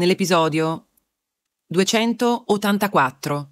nell'episodio 284.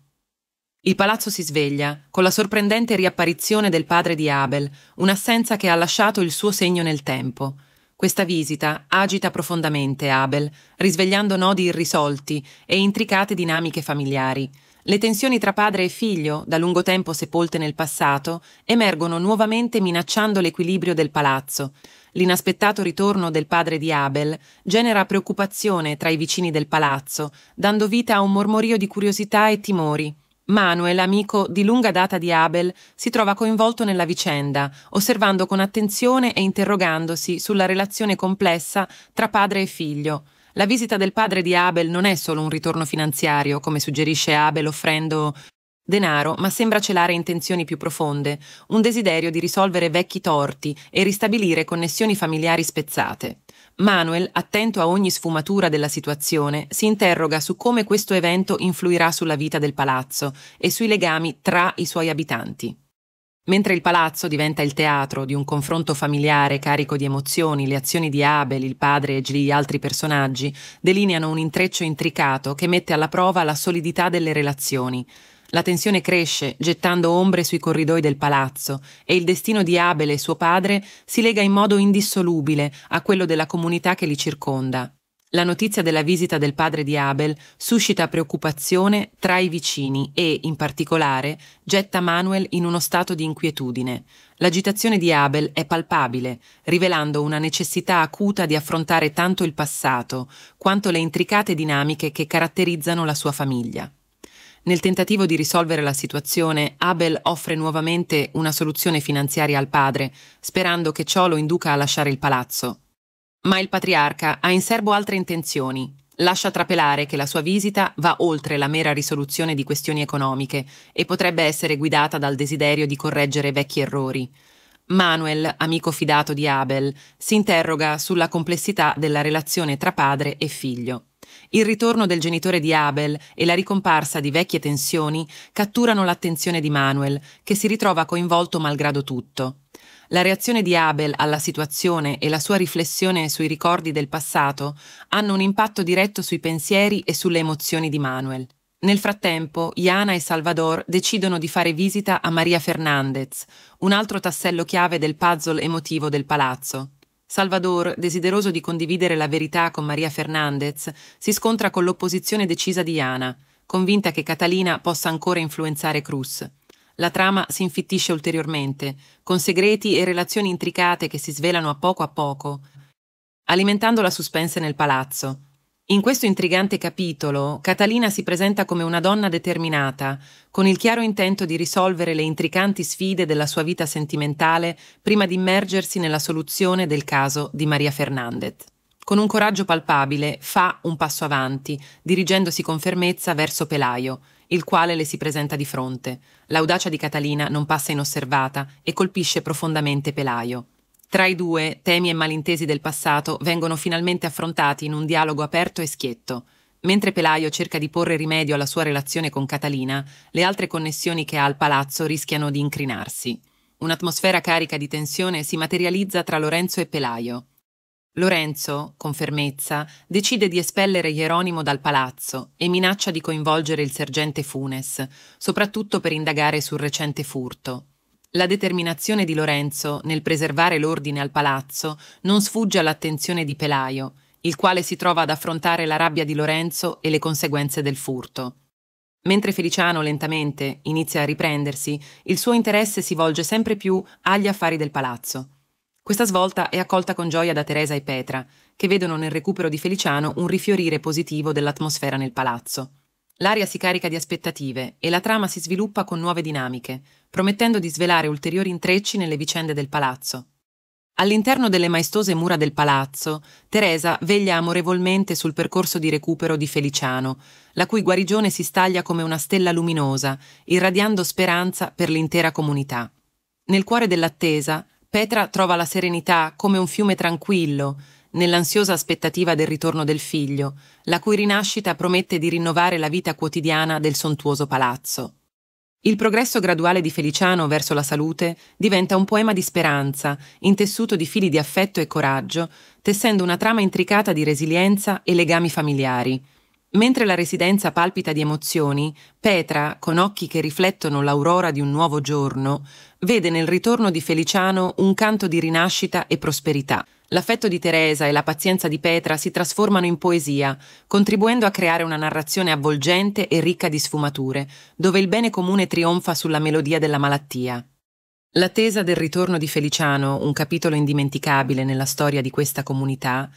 Il palazzo si sveglia, con la sorprendente riapparizione del padre di Abel, un'assenza che ha lasciato il suo segno nel tempo. Questa visita agita profondamente Abel, risvegliando nodi irrisolti e intricate dinamiche familiari. Le tensioni tra padre e figlio, da lungo tempo sepolte nel passato, emergono nuovamente minacciando l'equilibrio del palazzo. L'inaspettato ritorno del padre di Abel genera preoccupazione tra i vicini del palazzo, dando vita a un mormorio di curiosità e timori. Manuel, amico di lunga data di Abel, si trova coinvolto nella vicenda, osservando con attenzione e interrogandosi sulla relazione complessa tra padre e figlio. La visita del padre di Abel non è solo un ritorno finanziario, come suggerisce Abel offrendo denaro, ma sembra celare intenzioni più profonde, un desiderio di risolvere vecchi torti e ristabilire connessioni familiari spezzate. Manuel, attento a ogni sfumatura della situazione, si interroga su come questo evento influirà sulla vita del palazzo e sui legami tra i suoi abitanti. Mentre il palazzo diventa il teatro di un confronto familiare carico di emozioni, le azioni di Abel, il padre e gli altri personaggi delineano un intreccio intricato che mette alla prova la solidità delle relazioni. La tensione cresce, gettando ombre sui corridoi del palazzo, e il destino di Abel e suo padre si lega in modo indissolubile a quello della comunità che li circonda. La notizia della visita del padre di Abel suscita preoccupazione tra i vicini e, in particolare, getta Manuel in uno stato di inquietudine. L'agitazione di Abel è palpabile, rivelando una necessità acuta di affrontare tanto il passato quanto le intricate dinamiche che caratterizzano la sua famiglia. Nel tentativo di risolvere la situazione, Abel offre nuovamente una soluzione finanziaria al padre, sperando che ciò lo induca a lasciare il palazzo. Ma il patriarca ha in serbo altre intenzioni. Lascia trapelare che la sua visita va oltre la mera risoluzione di questioni economiche e potrebbe essere guidata dal desiderio di correggere vecchi errori. Manuel, amico fidato di Abel, si interroga sulla complessità della relazione tra padre e figlio. Il ritorno del genitore di Abel e la ricomparsa di vecchie tensioni catturano l'attenzione di Manuel, che si ritrova coinvolto malgrado tutto. La reazione di Abel alla situazione e la sua riflessione sui ricordi del passato hanno un impatto diretto sui pensieri e sulle emozioni di Manuel. Nel frattempo, Gianna e Salvador decidono di fare visita a Maria Fernandez, un altro tassello chiave del puzzle emotivo del palazzo. Salvador, desideroso di condividere la verità con Maria Fernandez, si scontra con l'opposizione decisa di Jana, convinta che Catalina possa ancora influenzare Cruz. La trama si infittisce ulteriormente, con segreti e relazioni intricate che si svelano a poco, alimentando la suspense nel palazzo. In questo intrigante capitolo, Catalina si presenta come una donna determinata, con il chiaro intento di risolvere le intricanti sfide della sua vita sentimentale prima di immergersi nella soluzione del caso di Maria Fernandez. Con un coraggio palpabile fa un passo avanti, dirigendosi con fermezza verso Pelayo, il quale le si presenta di fronte. L'audacia di Catalina non passa inosservata e colpisce profondamente Pelayo. Tra i due, temi e malintesi del passato vengono finalmente affrontati in un dialogo aperto e schietto. Mentre Pelayo cerca di porre rimedio alla sua relazione con Catalina, le altre connessioni che ha al palazzo rischiano di incrinarsi. Un'atmosfera carica di tensione si materializza tra Lorenzo e Pelayo. Lorenzo, con fermezza, decide di espellere Jeronimo dal palazzo e minaccia di coinvolgere il sergente Funes, soprattutto per indagare sul recente furto. La determinazione di Lorenzo nel preservare l'ordine al palazzo non sfugge all'attenzione di Pelayo, il quale si trova ad affrontare la rabbia di Lorenzo e le conseguenze del furto. Mentre Feliciano lentamente inizia a riprendersi, il suo interesse si volge sempre più agli affari del palazzo. Questa svolta è accolta con gioia da Teresa e Petra, che vedono nel recupero di Feliciano un rifiorire positivo dell'atmosfera nel palazzo. L'aria si carica di aspettative e la trama si sviluppa con nuove dinamiche, promettendo di svelare ulteriori intrecci nelle vicende del palazzo. All'interno delle maestose mura del palazzo, Teresa veglia amorevolmente sul percorso di recupero di Feliciano, la cui guarigione si staglia come una stella luminosa, irradiando speranza per l'intera comunità. Nel cuore dell'attesa, Petra trova la serenità come un fiume tranquillo, nell'ansiosa aspettativa del ritorno del figlio, la cui rinascita promette di rinnovare la vita quotidiana del sontuoso palazzo. Il progresso graduale di Feliciano verso la salute diventa un poema di speranza, intessuto di fili di affetto e coraggio, tessendo una trama intricata di resilienza e legami familiari. Mentre la residenza palpita di emozioni, Petra, con occhi che riflettono l'aurora di un nuovo giorno, vede nel ritorno di Feliciano un canto di rinascita e prosperità. L'affetto di Teresa e la pazienza di Petra si trasformano in poesia, contribuendo a creare una narrazione avvolgente e ricca di sfumature, dove il bene comune trionfa sulla melodia della malattia. L'attesa del ritorno di Feliciano, un capitolo indimenticabile nella storia di questa comunità,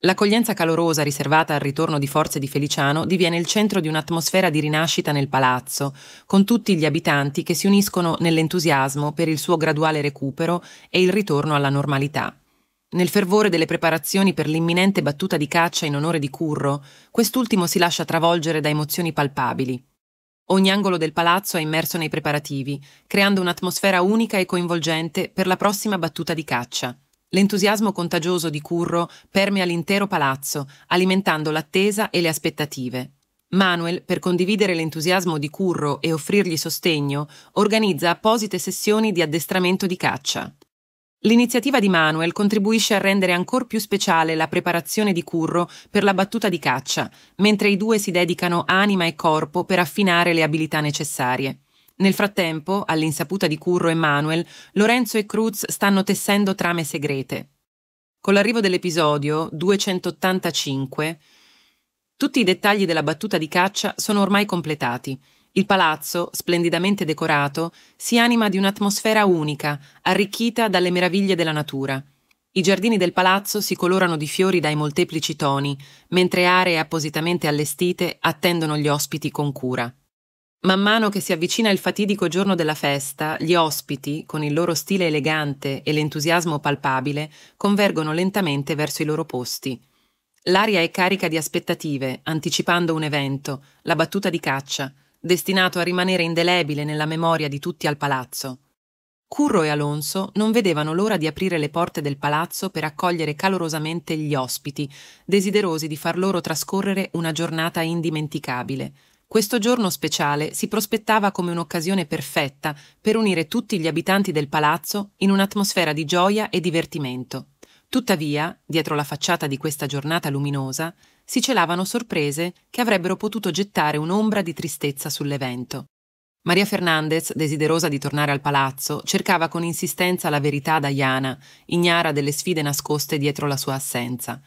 l'accoglienza calorosa riservata al ritorno di forze di Feliciano diviene il centro di un'atmosfera di rinascita nel palazzo, con tutti gli abitanti che si uniscono nell'entusiasmo per il suo graduale recupero e il ritorno alla normalità. Nel fervore delle preparazioni per l'imminente battuta di caccia in onore di Curro, quest'ultimo si lascia travolgere da emozioni palpabili. Ogni angolo del palazzo è immerso nei preparativi, creando un'atmosfera unica e coinvolgente per la prossima battuta di caccia. L'entusiasmo contagioso di Curro permea l'intero palazzo, alimentando l'attesa e le aspettative. Manuel, per condividere l'entusiasmo di Curro e offrirgli sostegno, organizza apposite sessioni di addestramento di caccia. L'iniziativa di Manuel contribuisce a rendere ancor più speciale la preparazione di Curro per la battuta di caccia, mentre i due si dedicano anima e corpo per affinare le abilità necessarie. Nel frattempo, all'insaputa di Curro e Manuel, Lorenzo e Cruz stanno tessendo trame segrete. Con l'arrivo dell'episodio 285, tutti i dettagli della battuta di caccia sono ormai completati. Il palazzo, splendidamente decorato, si anima di un'atmosfera unica, arricchita dalle meraviglie della natura. I giardini del palazzo si colorano di fiori dai molteplici toni, mentre aree appositamente allestite attendono gli ospiti con cura. Man mano che si avvicina il fatidico giorno della festa, gli ospiti, con il loro stile elegante e l'entusiasmo palpabile, convergono lentamente verso i loro posti. L'aria è carica di aspettative, anticipando un evento, la battuta di caccia, destinato a rimanere indelebile nella memoria di tutti al palazzo. Curro e Alonso non vedevano l'ora di aprire le porte del palazzo per accogliere calorosamente gli ospiti, desiderosi di far loro trascorrere una giornata indimenticabile. Questo giorno speciale si prospettava come un'occasione perfetta per unire tutti gli abitanti del palazzo in un'atmosfera di gioia e divertimento. Tuttavia, dietro la facciata di questa giornata luminosa, si celavano sorprese che avrebbero potuto gettare un'ombra di tristezza sull'evento. Maria Fernandez, desiderosa di tornare al palazzo, cercava con insistenza la verità da Gianna, ignara delle sfide nascoste dietro la sua assenza.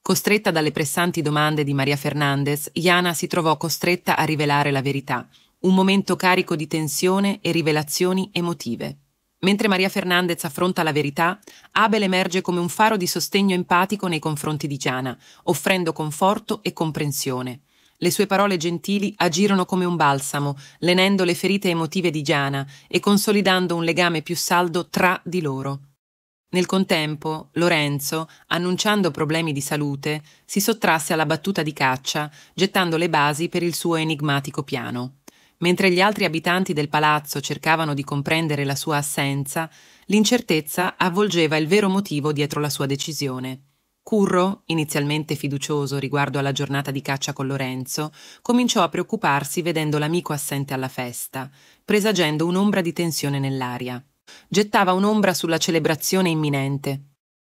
Costretta dalle pressanti domande di Maria Fernandez, Gianna si trovò costretta a rivelare la verità, un momento carico di tensione e rivelazioni emotive. Mentre Maria Fernandez affronta la verità, Abel emerge come un faro di sostegno empatico nei confronti di Gianna, offrendo conforto e comprensione. Le sue parole gentili agirono come un balsamo, lenendo le ferite emotive di Gianna e consolidando un legame più saldo tra di loro. Nel contempo, Lorenzo, annunciando problemi di salute, si sottrasse alla battuta di caccia, gettando le basi per il suo enigmatico piano. Mentre gli altri abitanti del palazzo cercavano di comprendere la sua assenza, l'incertezza avvolgeva il vero motivo dietro la sua decisione. Curro, inizialmente fiducioso riguardo alla giornata di caccia con Lorenzo, cominciò a preoccuparsi vedendo l'amico assente alla festa, presagendo un'ombra di tensione nell'aria. Gettava un'ombra sulla celebrazione imminente.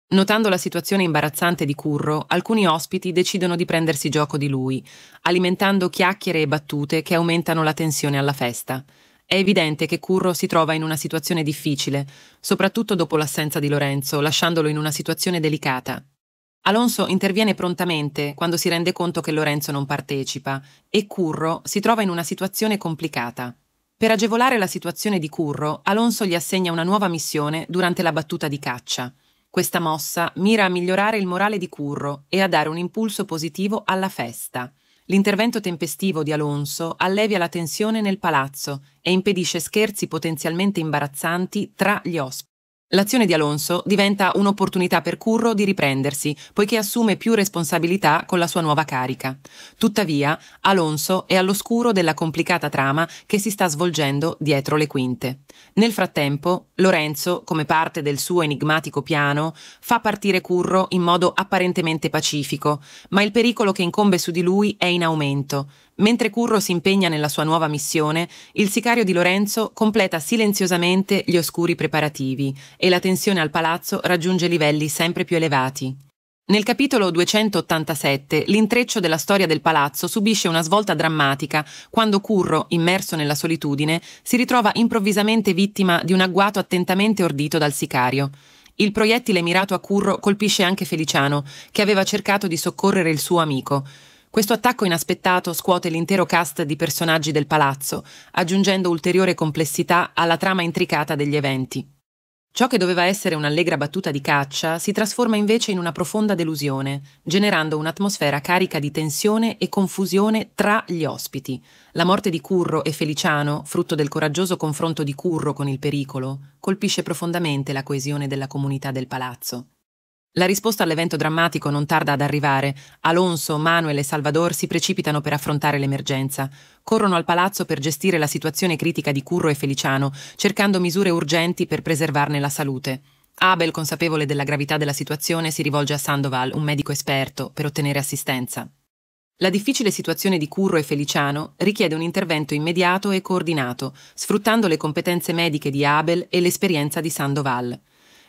Notando la situazione imbarazzante di Curro, alcuni ospiti decidono di prendersi gioco di lui, alimentando chiacchiere e battute che aumentano la tensione alla festa. È evidente che Curro si trova in una situazione difficile, soprattutto dopo l'assenza di Lorenzo, lasciandolo in una situazione delicata. Alonso interviene prontamente quando si rende conto che Lorenzo non partecipa e Curro si trova in una situazione complicata. Per agevolare la situazione di Curro, Alonso gli assegna una nuova missione durante la battuta di caccia. Questa mossa mira a migliorare il morale di Curro e a dare un impulso positivo alla festa. L'intervento tempestivo di Alonso allevia la tensione nel palazzo e impedisce scherzi potenzialmente imbarazzanti tra gli ospiti. L'azione di Alonso diventa un'opportunità per Curro di riprendersi, poiché assume più responsabilità con la sua nuova carica. Tuttavia, Alonso è all'oscuro della complicata trama che si sta svolgendo dietro le quinte. Nel frattempo, Lorenzo, come parte del suo enigmatico piano, fa partire Curro in modo apparentemente pacifico, ma il pericolo che incombe su di lui è in aumento. Mentre Curro si impegna nella sua nuova missione, il sicario di Lorenzo completa silenziosamente gli oscuri preparativi e la tensione al palazzo raggiunge livelli sempre più elevati. Nel capitolo 287 l'intreccio della storia del palazzo subisce una svolta drammatica quando Curro, immerso nella solitudine, si ritrova improvvisamente vittima di un agguato attentamente ordito dal sicario. Il proiettile mirato a Curro colpisce anche Feliciano, che aveva cercato di soccorrere il suo amico. Questo attacco inaspettato scuote l'intero cast di personaggi del palazzo, aggiungendo ulteriore complessità alla trama intricata degli eventi. Ciò che doveva essere un'allegra battuta di caccia si trasforma invece in una profonda delusione, generando un'atmosfera carica di tensione e confusione tra gli ospiti. La morte di Curro e Feliciano, frutto del coraggioso confronto di Curro con il pericolo, colpisce profondamente la coesione della comunità del palazzo. La risposta all'evento drammatico non tarda ad arrivare. Alonso, Manuel e Salvador si precipitano per affrontare l'emergenza. Corrono al palazzo per gestire la situazione critica di Curro e Feliciano, cercando misure urgenti per preservarne la salute. Abel, consapevole della gravità della situazione, si rivolge a Sandoval, un medico esperto, per ottenere assistenza. La difficile situazione di Curro e Feliciano richiede un intervento immediato e coordinato, sfruttando le competenze mediche di Abel e l'esperienza di Sandoval.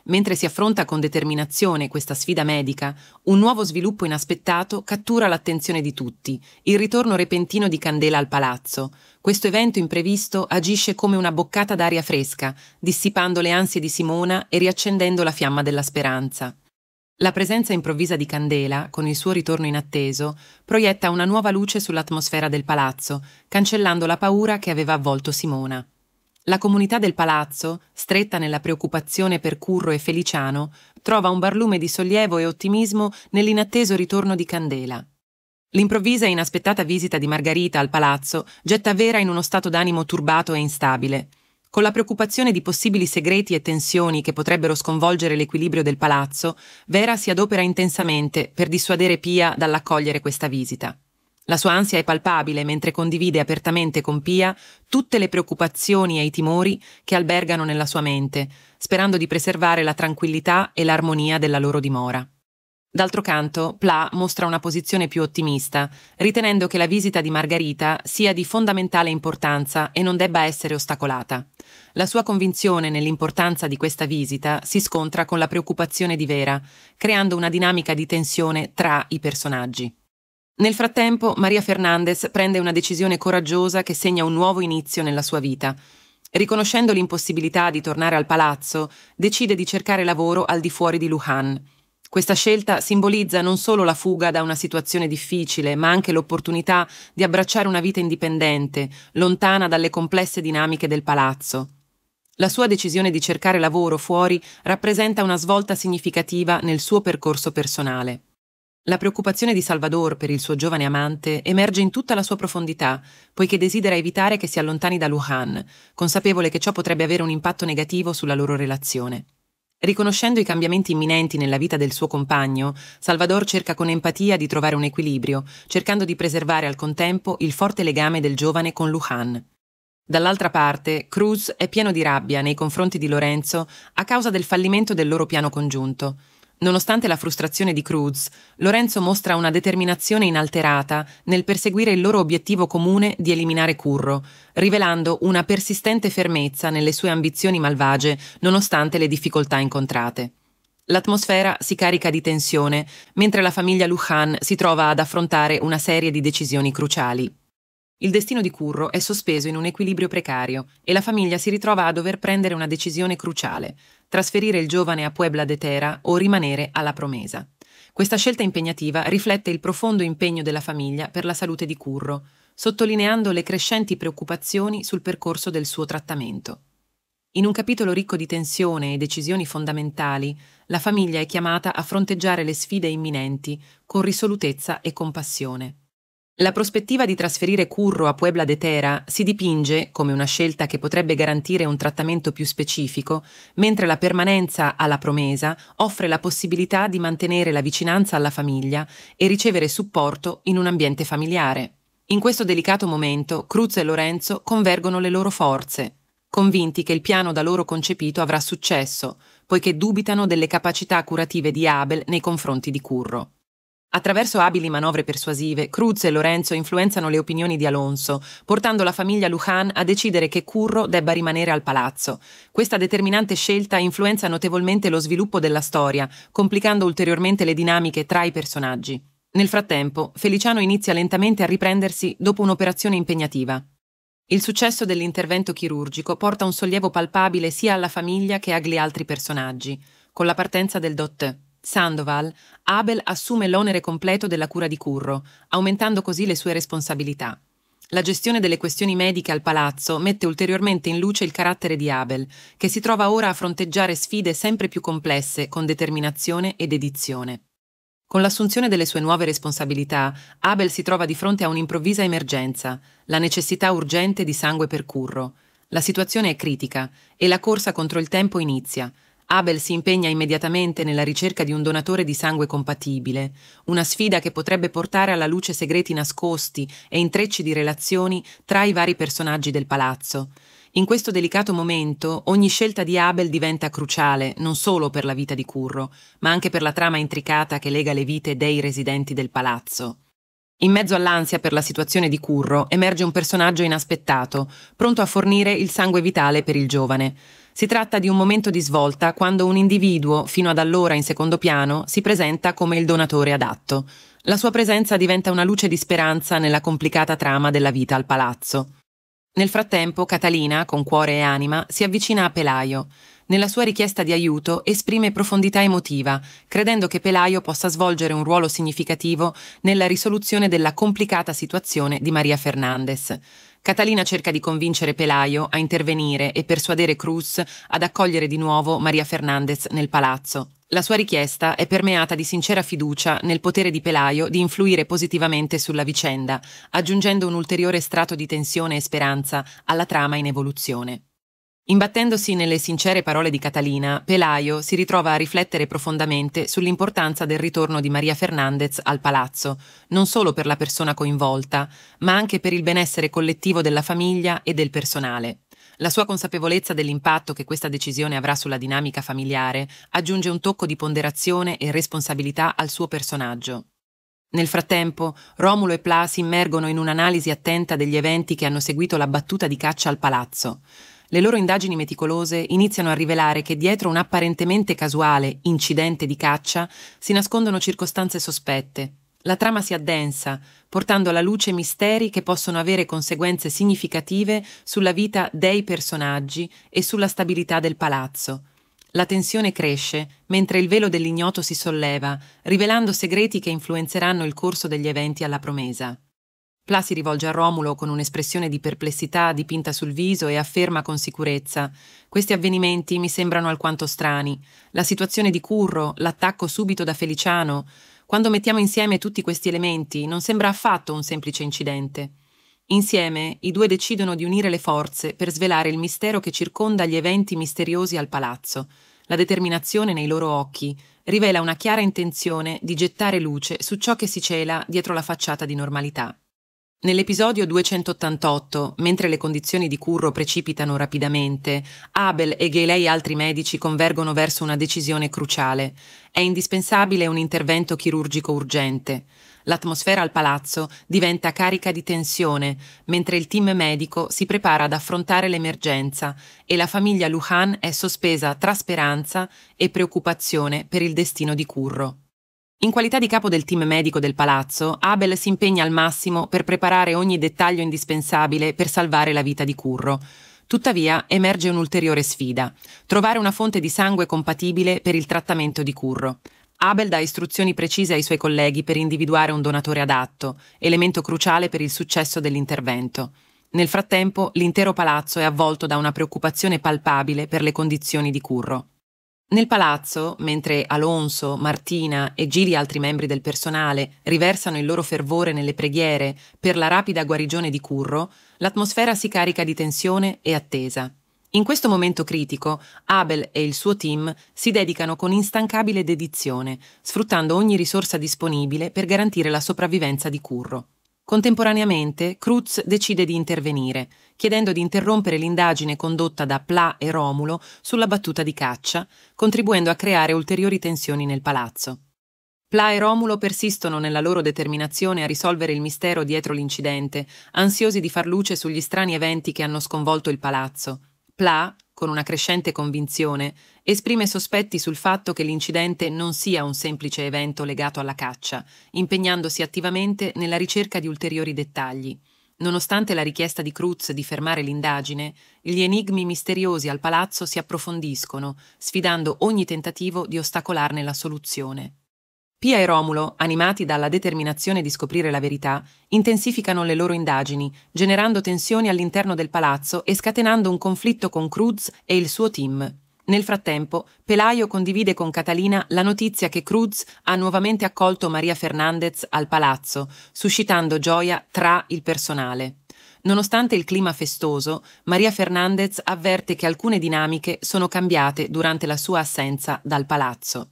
Mentre si affronta con determinazione questa sfida medica, un nuovo sviluppo inaspettato cattura l'attenzione di tutti, il ritorno repentino di Candela al palazzo. Questo evento imprevisto agisce come una boccata d'aria fresca, dissipando le ansie di Simona e riaccendendo la fiamma della speranza. La presenza improvvisa di Candela, con il suo ritorno inatteso, proietta una nuova luce sull'atmosfera del palazzo, cancellando la paura che aveva avvolto Simona. La comunità del palazzo, stretta nella preoccupazione per Curro e Feliciano, trova un barlume di sollievo e ottimismo nell'inatteso ritorno di Candela. L'improvvisa e inaspettata visita di Margarita al palazzo getta Vera in uno stato d'animo turbato e instabile. Con la preoccupazione di possibili segreti e tensioni che potrebbero sconvolgere l'equilibrio del palazzo, Vera si adopera intensamente per dissuadere Pia dall'accogliere questa visita. La sua ansia è palpabile mentre condivide apertamente con Pia tutte le preoccupazioni e i timori che albergano nella sua mente, sperando di preservare la tranquillità e l'armonia della loro dimora. D'altro canto, Pla mostra una posizione più ottimista, ritenendo che la visita di Margarita sia di fondamentale importanza e non debba essere ostacolata. La sua convinzione nell'importanza di questa visita si scontra con la preoccupazione di Vera, creando una dinamica di tensione tra i personaggi. Nel frattempo, Maria Fernandez prende una decisione coraggiosa che segna un nuovo inizio nella sua vita. Riconoscendo l'impossibilità di tornare al palazzo, decide di cercare lavoro al di fuori di Luján. Questa scelta simbolizza non solo la fuga da una situazione difficile, ma anche l'opportunità di abbracciare una vita indipendente, lontana dalle complesse dinamiche del palazzo. La sua decisione di cercare lavoro fuori rappresenta una svolta significativa nel suo percorso personale. La preoccupazione di Salvador per il suo giovane amante emerge in tutta la sua profondità, poiché desidera evitare che si allontani da Luján, consapevole che ciò potrebbe avere un impatto negativo sulla loro relazione. Riconoscendo i cambiamenti imminenti nella vita del suo compagno, Salvador cerca con empatia di trovare un equilibrio, cercando di preservare al contempo il forte legame del giovane con Luján. Dall'altra parte, Cruz è pieno di rabbia nei confronti di Lorenzo a causa del fallimento del loro piano congiunto. Nonostante la frustrazione di Cruz, Lorenzo mostra una determinazione inalterata nel perseguire il loro obiettivo comune di eliminare Curro, rivelando una persistente fermezza nelle sue ambizioni malvagie nonostante le difficoltà incontrate. L'atmosfera si carica di tensione, mentre la famiglia Luján si trova ad affrontare una serie di decisioni cruciali. Il destino di Curro è sospeso in un equilibrio precario e la famiglia si ritrova a dover prendere una decisione cruciale: trasferire il giovane a Puebla de Tera o rimanere alla promesa. Questa scelta impegnativa riflette il profondo impegno della famiglia per la salute di Curro, sottolineando le crescenti preoccupazioni sul percorso del suo trattamento. In un capitolo ricco di tensione e decisioni fondamentali, la famiglia è chiamata a fronteggiare le sfide imminenti con risolutezza e compassione. La prospettiva di trasferire Curro a Puebla de Tera si dipinge come una scelta che potrebbe garantire un trattamento più specifico, mentre la permanenza alla promesa offre la possibilità di mantenere la vicinanza alla famiglia e ricevere supporto in un ambiente familiare. In questo delicato momento, Cruz e Lorenzo convergono le loro forze, convinti che il piano da loro concepito avrà successo, poiché dubitano delle capacità curative di Abel nei confronti di Curro. Attraverso abili manovre persuasive, Cruz e Lorenzo influenzano le opinioni di Alonso, portando la famiglia Luján a decidere che Curro debba rimanere al palazzo. Questa determinante scelta influenza notevolmente lo sviluppo della storia, complicando ulteriormente le dinamiche tra i personaggi. Nel frattempo, Feliciano inizia lentamente a riprendersi dopo un'operazione impegnativa. Il successo dell'intervento chirurgico porta un sollievo palpabile sia alla famiglia che agli altri personaggi. Con la partenza del dott. Sandoval, Abel assume l'onere completo della cura di Curro, aumentando così le sue responsabilità. La gestione delle questioni mediche al palazzo mette ulteriormente in luce il carattere di Abel, che si trova ora a fronteggiare sfide sempre più complesse con determinazione e dedizione. Con l'assunzione delle sue nuove responsabilità, Abel si trova di fronte a un'improvvisa emergenza, la necessità urgente di sangue per Curro. La situazione è critica e la corsa contro il tempo inizia. Abel si impegna immediatamente nella ricerca di un donatore di sangue compatibile, una sfida che potrebbe portare alla luce segreti nascosti e intrecci di relazioni tra i vari personaggi del palazzo. In questo delicato momento, ogni scelta di Abel diventa cruciale non solo per la vita di Curro, ma anche per la trama intricata che lega le vite dei residenti del palazzo. In mezzo all'ansia per la situazione di Curro emerge un personaggio inaspettato, pronto a fornire il sangue vitale per il giovane. Si tratta di un momento di svolta quando un individuo, fino ad allora in secondo piano, si presenta come il donatore adatto. La sua presenza diventa una luce di speranza nella complicata trama della vita al palazzo. Nel frattempo, Catalina, con cuore e anima, si avvicina a Pelayo. Nella sua richiesta di aiuto esprime profondità emotiva, credendo che Pelayo possa svolgere un ruolo significativo nella risoluzione della complicata situazione di Maria Fernandez. Catalina cerca di convincere Pelayo a intervenire e persuadere Cruz ad accogliere di nuovo Maria Fernandez nel palazzo. La sua richiesta è permeata di sincera fiducia nel potere di Pelayo di influire positivamente sulla vicenda, aggiungendo un ulteriore strato di tensione e speranza alla trama in evoluzione. Imbattendosi nelle sincere parole di Catalina, Pelayo si ritrova a riflettere profondamente sull'importanza del ritorno di Maria Fernandez al palazzo, non solo per la persona coinvolta, ma anche per il benessere collettivo della famiglia e del personale. La sua consapevolezza dell'impatto che questa decisione avrà sulla dinamica familiare aggiunge un tocco di ponderazione e responsabilità al suo personaggio. Nel frattempo, Romulo e Pla si immergono in un'analisi attenta degli eventi che hanno seguito la battuta di caccia al palazzo. Le loro indagini meticolose iniziano a rivelare che dietro un apparentemente casuale incidente di caccia si nascondono circostanze sospette. La trama si addensa, portando alla luce misteri che possono avere conseguenze significative sulla vita dei personaggi e sulla stabilità del palazzo. La tensione cresce, mentre il velo dell'ignoto si solleva, rivelando segreti che influenzeranno il corso degli eventi alla promesa. Pla si rivolge a Romulo con un'espressione di perplessità dipinta sul viso e afferma con sicurezza: «Questi avvenimenti mi sembrano alquanto strani. La situazione di Curro, l'attacco subito da Feliciano. Quando mettiamo insieme tutti questi elementi, non sembra affatto un semplice incidente». Insieme, i due decidono di unire le forze per svelare il mistero che circonda gli eventi misteriosi al palazzo. La determinazione nei loro occhi rivela una chiara intenzione di gettare luce su ciò che si cela dietro la facciata di normalità. Nell'episodio 288, mentre le condizioni di Curro precipitano rapidamente, Abel e Gili altri medici convergono verso una decisione cruciale. È indispensabile un intervento chirurgico urgente. L'atmosfera al palazzo diventa carica di tensione, mentre il team medico si prepara ad affrontare l'emergenza e la famiglia Luján è sospesa tra speranza e preoccupazione per il destino di Curro. In qualità di capo del team medico del palazzo, Abel si impegna al massimo per preparare ogni dettaglio indispensabile per salvare la vita di Curro. Tuttavia, emerge un'ulteriore sfida: trovare una fonte di sangue compatibile per il trattamento di Curro. Abel dà istruzioni precise ai suoi colleghi per individuare un donatore adatto, elemento cruciale per il successo dell'intervento. Nel frattempo, l'intero palazzo è avvolto da una preoccupazione palpabile per le condizioni di Curro. Nel palazzo, mentre Alonso, Martina e Gili altri membri del personale riversano il loro fervore nelle preghiere per la rapida guarigione di Curro, l'atmosfera si carica di tensione e attesa. In questo momento critico, Abel e il suo team si dedicano con instancabile dedizione, sfruttando ogni risorsa disponibile per garantire la sopravvivenza di Curro. Contemporaneamente, Cruz decide di intervenire, chiedendo di interrompere l'indagine condotta da Pla e Romulo sulla battuta di caccia, contribuendo a creare ulteriori tensioni nel palazzo. Pla e Romulo persistono nella loro determinazione a risolvere il mistero dietro l'incidente, ansiosi di far luce sugli strani eventi che hanno sconvolto il palazzo. Pla, con una crescente convinzione, esprime sospetti sul fatto che l'incidente non sia un semplice evento legato alla caccia, impegnandosi attivamente nella ricerca di ulteriori dettagli. Nonostante la richiesta di Cruz di fermare l'indagine, gli enigmi misteriosi al palazzo si approfondiscono, sfidando ogni tentativo di ostacolarne la soluzione. Pia e Romulo, animati dalla determinazione di scoprire la verità, intensificano le loro indagini, generando tensioni all'interno del palazzo e scatenando un conflitto con Cruz e il suo team. Nel frattempo, Pelayo condivide con Catalina la notizia che Cruz ha nuovamente accolto Maria Fernandez al palazzo, suscitando gioia tra il personale. Nonostante il clima festoso, Maria Fernandez avverte che alcune dinamiche sono cambiate durante la sua assenza dal palazzo.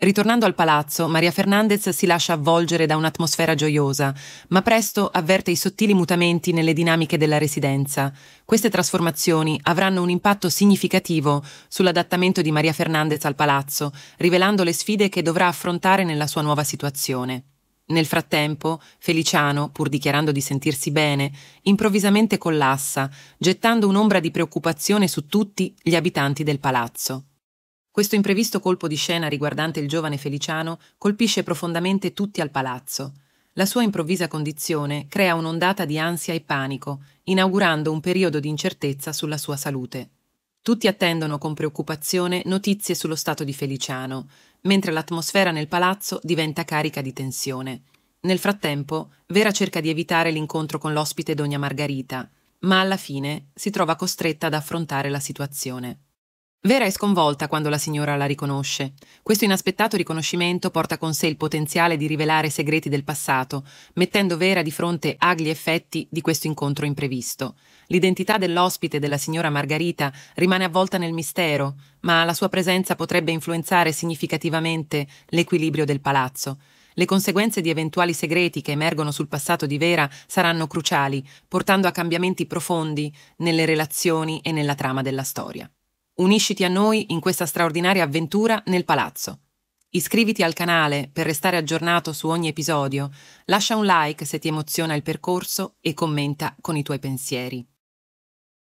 Ritornando al palazzo, Maria Fernandez si lascia avvolgere da un'atmosfera gioiosa, ma presto avverte i sottili mutamenti nelle dinamiche della residenza. Queste trasformazioni avranno un impatto significativo sull'adattamento di Maria Fernandez al palazzo, rivelando le sfide che dovrà affrontare nella sua nuova situazione. Nel frattempo, Feliciano, pur dichiarando di sentirsi bene, improvvisamente collassa, gettando un'ombra di preoccupazione su tutti gli abitanti del palazzo. Questo imprevisto colpo di scena riguardante il giovane Feliciano colpisce profondamente tutti al palazzo. La sua improvvisa condizione crea un'ondata di ansia e panico, inaugurando un periodo di incertezza sulla sua salute. Tutti attendono con preoccupazione notizie sullo stato di Feliciano, mentre l'atmosfera nel palazzo diventa carica di tensione. Nel frattempo, Vera cerca di evitare l'incontro con l'ospite Donna Margarita, ma alla fine si trova costretta ad affrontare la situazione. Vera è sconvolta quando la signora la riconosce. Questo inaspettato riconoscimento porta con sé il potenziale di rivelare segreti del passato, mettendo Vera di fronte agli effetti di questo incontro imprevisto. L'identità dell'ospite della signora Margarita rimane avvolta nel mistero, ma la sua presenza potrebbe influenzare significativamente l'equilibrio del palazzo. Le conseguenze di eventuali segreti che emergono sul passato di Vera saranno cruciali, portando a cambiamenti profondi nelle relazioni e nella trama della storia. Unisciti a noi in questa straordinaria avventura nel palazzo. Iscriviti al canale per restare aggiornato su ogni episodio, lascia un like se ti emoziona il percorso e commenta con i tuoi pensieri.